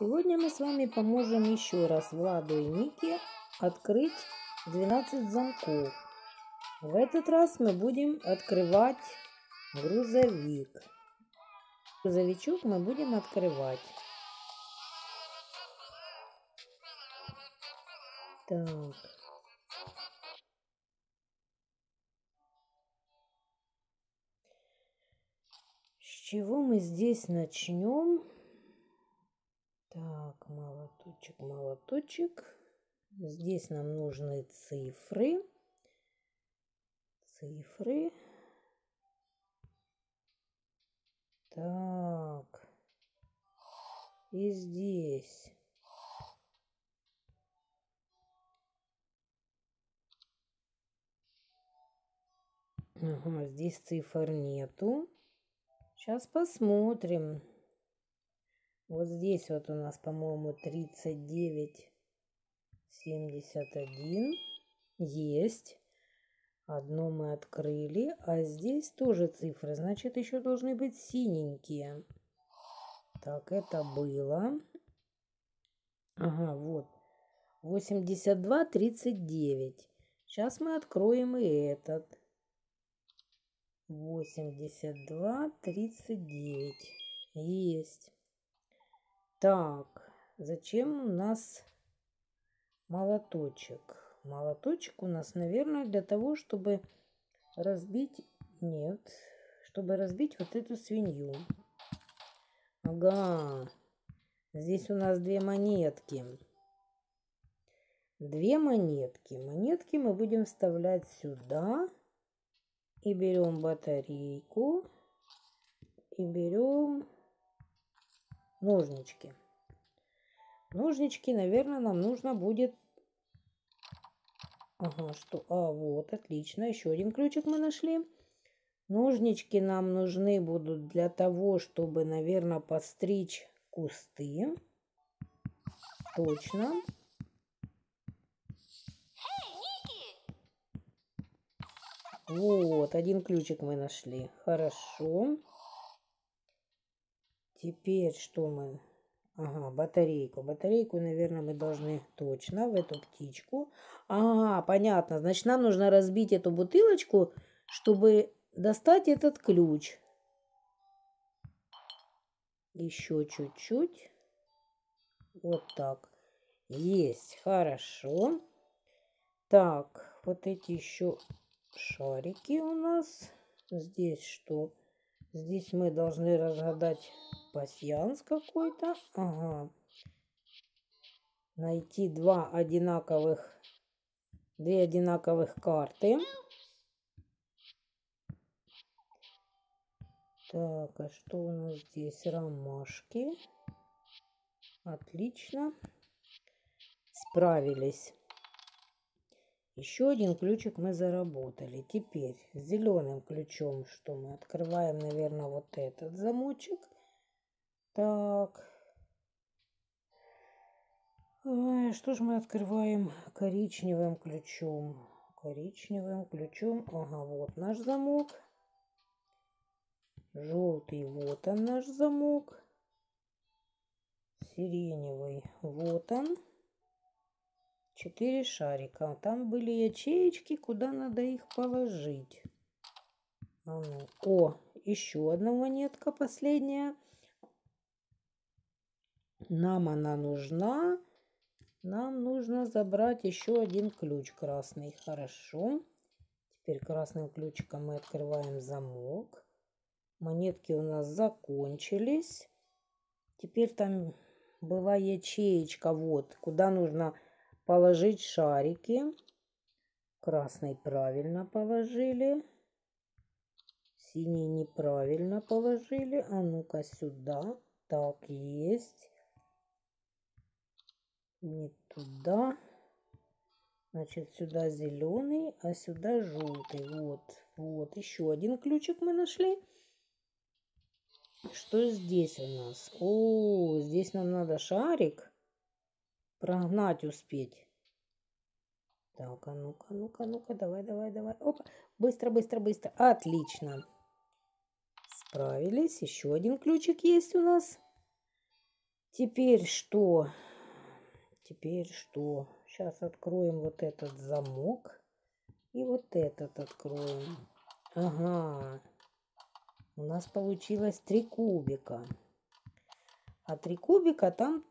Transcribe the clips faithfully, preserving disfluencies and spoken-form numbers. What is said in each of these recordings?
Сегодня мы с вами поможем еще раз Владу и Нике открыть двенадцать замков. В этот раз мы будем открывать грузовик. Грузовичок мы будем открывать. Так. С чего мы здесь начнем? Так, молоточек, молоточек. Здесь нам нужны цифры. Цифры. Так. И здесь. Ага, здесь цифр нету. Сейчас посмотрим. Вот здесь вот у нас, по-моему, тридцать девять, семьдесят один. Есть. Одно мы открыли. А здесь тоже цифры. Значит, еще должны быть синенькие. Так, это было. Ага, вот. восемьдесят два, тридцать девять. Сейчас мы откроем и этот. восемьдесят два, тридцать девять. Есть. Так, зачем у нас молоточек? Молоточек у нас, наверное, для того, чтобы разбить... Нет, чтобы разбить вот эту свинью. Ага, здесь у нас две монетки. Две монетки. Монетки мы будем вставлять сюда. И берем батарейку. И берем... Ножнички. Ножнички, наверное, нам нужно будет... Ага, что... А, вот, отлично. Еще один ключик мы нашли. Ножнички нам нужны будут для того, чтобы, наверное, постричь кусты. Точно. Вот, один ключик мы нашли. Хорошо. Теперь что мы... Ага, батарейку. Батарейку, наверное, мы должны точно в эту птичку. Ага, понятно. Значит, нам нужно разбить эту бутылочку, чтобы достать этот ключ. Еще чуть-чуть. Вот так. Есть. Хорошо. Так, вот эти еще шарики у нас. Здесь что? Здесь мы должны разгадать... Пасьянс какой-то. Ага. Найти два одинаковых, две одинаковых карты. Так, а что у нас здесь? Ромашки. Отлично. Справились. Еще один ключик мы заработали. Теперь с зеленым ключом, что мы открываем, наверное, вот этот замочек. Так, что же мы открываем коричневым ключом? Коричневым ключом, ага, вот наш замок. Желтый, вот он наш замок. Сиреневый, вот он. Четыре шарика. Там были ячеечки, куда надо их положить. А ну. О, еще одна монетка, последняя. Нам она нужна. Нам нужно забрать еще один ключ красный. Хорошо. Теперь красным ключиком мы открываем замок. Монетки у нас закончились. Теперь там была ячеечка. Вот, куда нужно положить шарики. Красный правильно положили. Синий неправильно положили. А ну-ка сюда. Так, есть. Не туда. Значит, сюда зеленый, а сюда желтый. Вот, вот. Еще один ключик мы нашли. Что здесь у нас? О, здесь нам надо шарик прогнать успеть. Так, а ну-ка, ну-ка, ну-ка, давай, давай, давай. Опа, быстро, быстро, быстро. Отлично. Справились. Еще один ключик есть у нас. Теперь что? Теперь что? Сейчас откроем вот этот замок. И вот этот откроем. Ага. У нас получилось три кубика. А три кубика там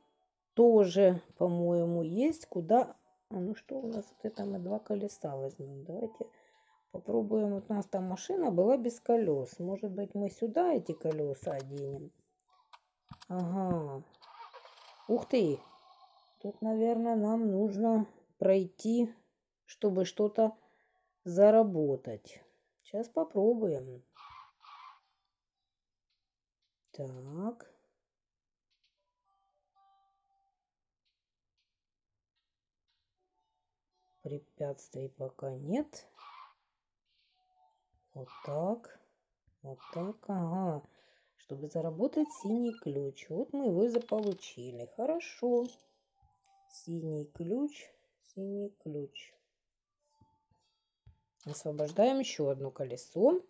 тоже, по-моему, есть куда... А ну что у нас? Вот это мы два колеса возьмем. Давайте попробуем. Вот у нас там машина была без колес. Может быть, мы сюда эти колеса оденем? Ага. Ух ты! Тут, наверное, нам нужно пройти, чтобы что-то заработать. Сейчас попробуем. Так. Препятствий пока нет. Вот так. Вот так. Ага. Чтобы заработать синий ключ. Вот мы его заполучили. Хорошо. Синий ключ. Синий ключ. Освобождаем еще одно колесо.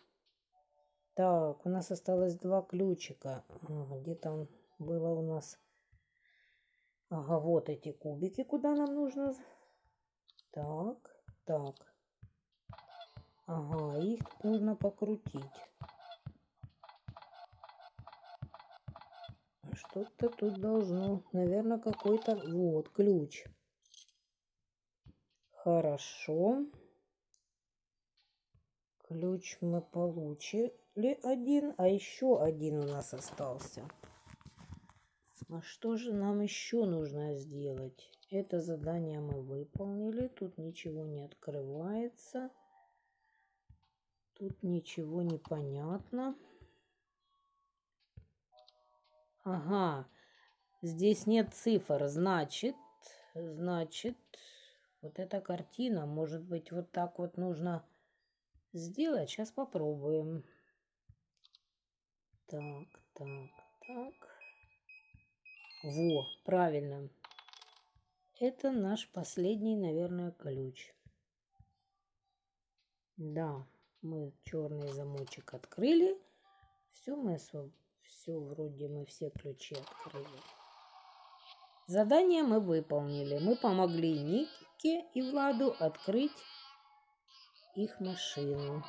Так, у нас осталось два ключика. Где там было у нас? Ага, вот эти кубики, куда нам нужно. Так, так. Ага, их нужно покрутить. Что-то тут должно. Наверное, какой-то... Вот, ключ. Хорошо. Ключ мы получили один. А еще один у нас остался. А что же нам еще нужно сделать? Это задание мы выполнили. Тут ничего не открывается. Тут ничего не понятно. Ага, здесь нет цифр, значит, значит, вот эта картина, может быть, вот так вот нужно сделать. Сейчас попробуем. Так, так, так. Во, правильно. Это наш последний, наверное, ключ. Да, мы черный замочек открыли. Все, мы освободили. Все, вроде мы все ключи открыли. Задание мы выполнили. Мы помогли Нике и Владу открыть их машину.